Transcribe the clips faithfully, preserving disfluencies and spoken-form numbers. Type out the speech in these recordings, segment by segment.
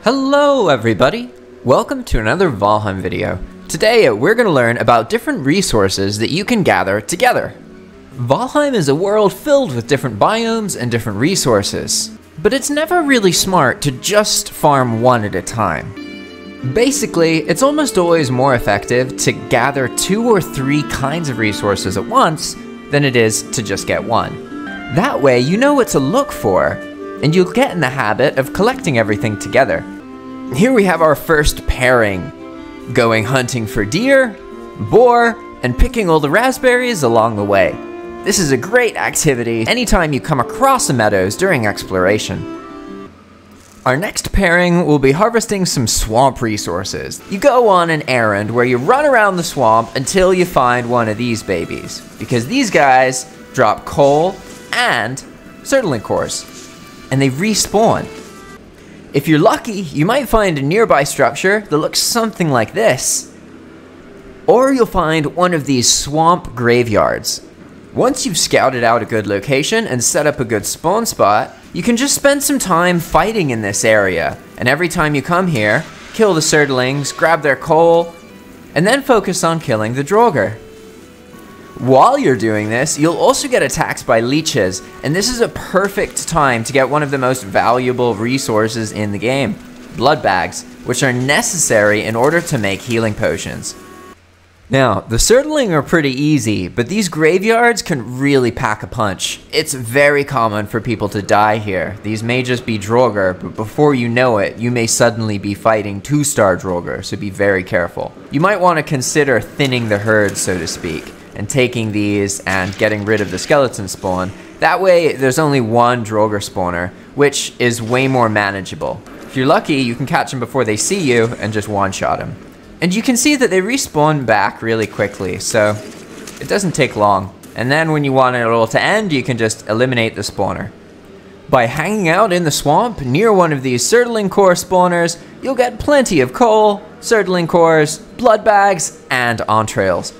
Hello everybody! Welcome to another Valheim video. Today we're going to learn about different resources that you can gather together. Valheim is a world filled with different biomes and different resources, but it's never really smart to just farm one at a time. Basically, it's almost always more effective to gather two or three kinds of resources at once than it is to just get one. That way you know what to look for, and you'll get in the habit of collecting everything together. Here we have our first pairing, going hunting for deer, boar, and picking all the raspberries along the way. This is a great activity anytime you come across the meadows during exploration. Our next pairing will be harvesting some swamp resources. You go on an errand where you run around the swamp until you find one of these babies, because these guys drop coal and Surtling cores, and they respawn. If you're lucky, you might find a nearby structure that looks something like this. Or you'll find one of these swamp graveyards. Once you've scouted out a good location and set up a good spawn spot, you can just spend some time fighting in this area. And every time you come here, kill the Surtlings, grab their coal, and then focus on killing the Draugr. While you're doing this, you'll also get attacked by leeches, and this is a perfect time to get one of the most valuable resources in the game, blood bags, which are necessary in order to make healing potions. Now, the Surtling are pretty easy, but these graveyards can really pack a punch. It's very common for people to die here. These may just be Draugr, but before you know it, you may suddenly be fighting two-star Draugr, so be very careful. You might want to consider thinning the herd, so to speak, and taking these and getting rid of the skeleton spawn. That way there's only one Draugr spawner, which is way more manageable. If you're lucky, you can catch them before they see you and just one-shot them. And you can see that they respawn back really quickly, so it doesn't take long. And then when you want it all to end, you can just eliminate the spawner. By hanging out in the swamp near one of these Surtling core spawners, you'll get plenty of coal, Surtling cores, blood bags, and entrails.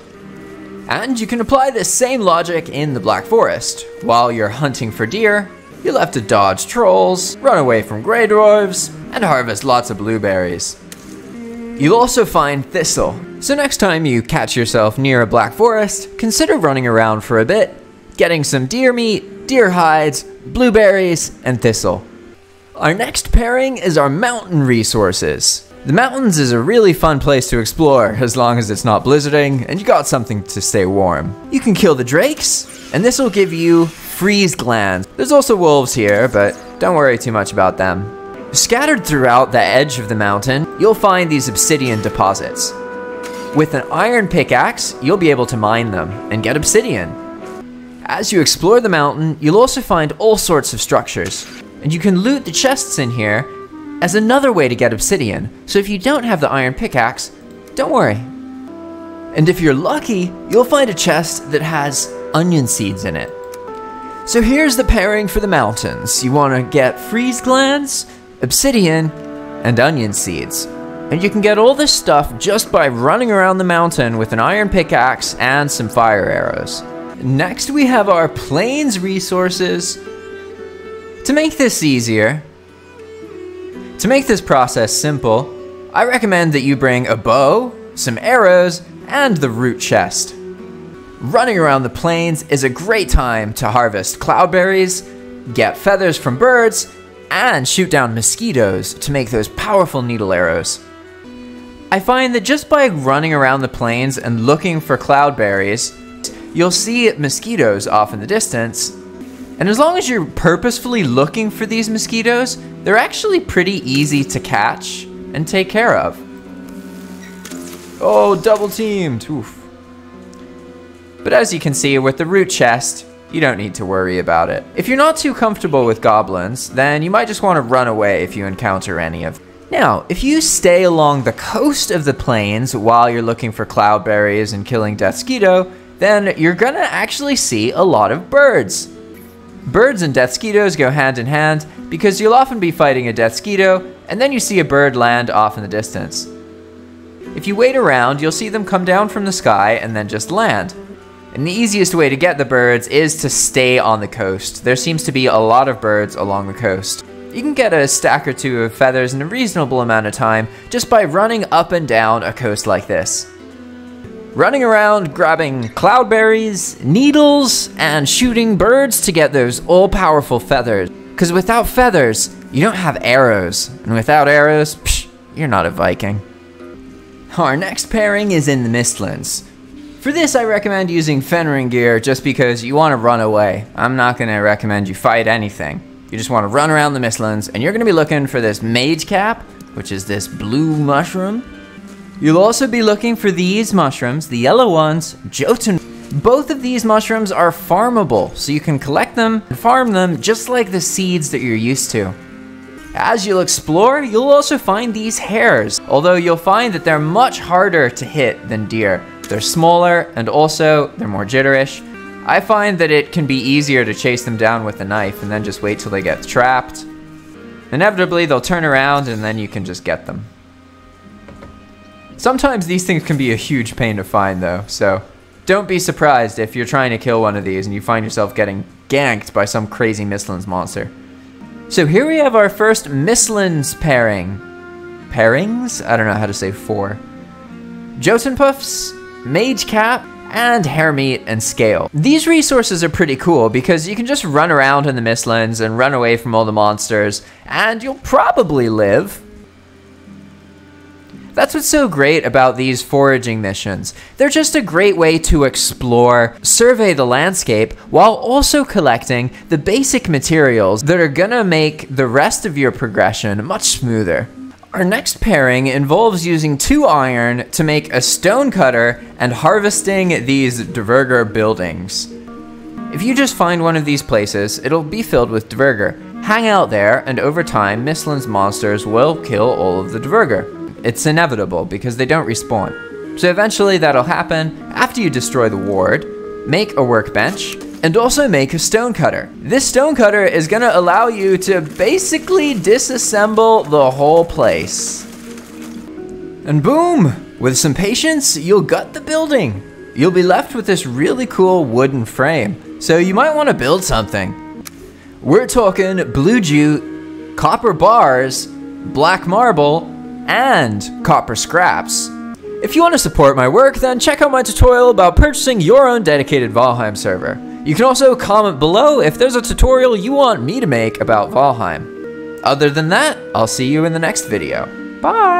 And you can apply this same logic in the Black Forest. While you're hunting for deer, you'll have to dodge trolls, run away from grey dwarves, and harvest lots of blueberries. You'll also find thistle, so next time you catch yourself near a Black Forest, consider running around for a bit, getting some deer meat, deer hides, blueberries, and thistle. Our next pairing is our mountain resources. The mountains is a really fun place to explore, as long as it's not blizzarding and you got something to stay warm. You can kill the drakes, and this will give you freeze glands. There's also wolves here, but don't worry too much about them. Scattered throughout the edge of the mountain, you'll find these obsidian deposits. With an iron pickaxe, you'll be able to mine them and get obsidian. As you explore the mountain, you'll also find all sorts of structures, and you can loot the chests in here as another way to get obsidian, so if you don't have the iron pickaxe, don't worry. And if you're lucky, you'll find a chest that has onion seeds in it. So here's the pairing for the mountains. You want to get freeze glands, obsidian, and onion seeds. And you can get all this stuff just by running around the mountain with an iron pickaxe and some fire arrows. Next we have our plains resources. To make this easier, To make this process simple, I recommend that you bring a bow, some arrows, and the root chest. Running around the plains is a great time to harvest cloudberries, get feathers from birds, and shoot down mosquitoes to make those powerful needle arrows. I find that just by running around the plains and looking for cloudberries, you'll see mosquitoes off in the distance. And as long as you're purposefully looking for these mosquitoes, they're actually pretty easy to catch and take care of. Oh, double teamed, oof. But as you can see with the root chest, you don't need to worry about it. If you're not too comfortable with goblins, then you might just want to run away if you encounter any of them. Now, if you stay along the coast of the plains while you're looking for cloudberries and killing deathsquito, then you're gonna actually see a lot of birds. Birds and deathsquitos go hand in hand because you'll often be fighting a deathsquito and then you see a bird land off in the distance. If you wait around, you'll see them come down from the sky and then just land. And the easiest way to get the birds is to stay on the coast. There seems to be a lot of birds along the coast. you can get a stack or two of feathers in a reasonable amount of time just by running up and down a coast like this. Running around grabbing cloudberries, needles, and shooting birds to get those all-powerful feathers. Because without feathers, you don't have arrows. And without arrows, psh, you're not a Viking. Our next pairing is in the Mistlands. For this, I recommend using Fenrir gear just because you want to run away. I'm not going to recommend you fight anything. You just want to run around the Mistlands, and you're going to be looking for this Magecap, which is this blue mushroom. You'll also be looking for these mushrooms, the yellow ones, Jotun. Both of these mushrooms are farmable, so you can collect them and farm them just like the seeds that you're used to. As you'll explore, you'll also find these hares, although you'll find that they're much harder to hit than deer. They're smaller, and also they're more jitterish. I find that it can be easier to chase them down with a knife and then just wait till they get trapped. Inevitably, they'll turn around and then you can just get them. Sometimes these things can be a huge pain to find though, so don't be surprised if you're trying to kill one of these and you find yourself getting ganked by some crazy Mistlands monster. So here we have our first Mistlands pairing. Pairings? I don't know how to say four. Jotunpuffs, Magecap, and hair meat and scale. These resources are pretty cool because you can just run around in the Mistlands and run away from all the monsters, and you'll probably live. That's what's so great about these foraging missions. They're just a great way to explore, survey the landscape, while also collecting the basic materials that are gonna make the rest of your progression much smoother. Our next pairing involves using two iron to make a stone cutter and harvesting these Dverger buildings. If you just find one of these places, it'll be filled with Dverger. Hang out there, and over time, Mistlands monsters will kill all of the Dverger. It's inevitable because they don't respawn. So eventually that'll happen after you destroy the ward, make a workbench, and also make a stonecutter. This stonecutter is gonna allow you to basically disassemble the whole place. And boom! With some patience, you'll gut the building. You'll be left with this really cool wooden frame. So you might wanna build something. We're talking blue jute, copper bars, black marble, and copper scraps. If you wanna support my work, then check out my tutorial about purchasing your own dedicated Valheim server. You can also comment below if there's a tutorial you want me to make about Valheim. Other than that, I'll see you in the next video. Bye!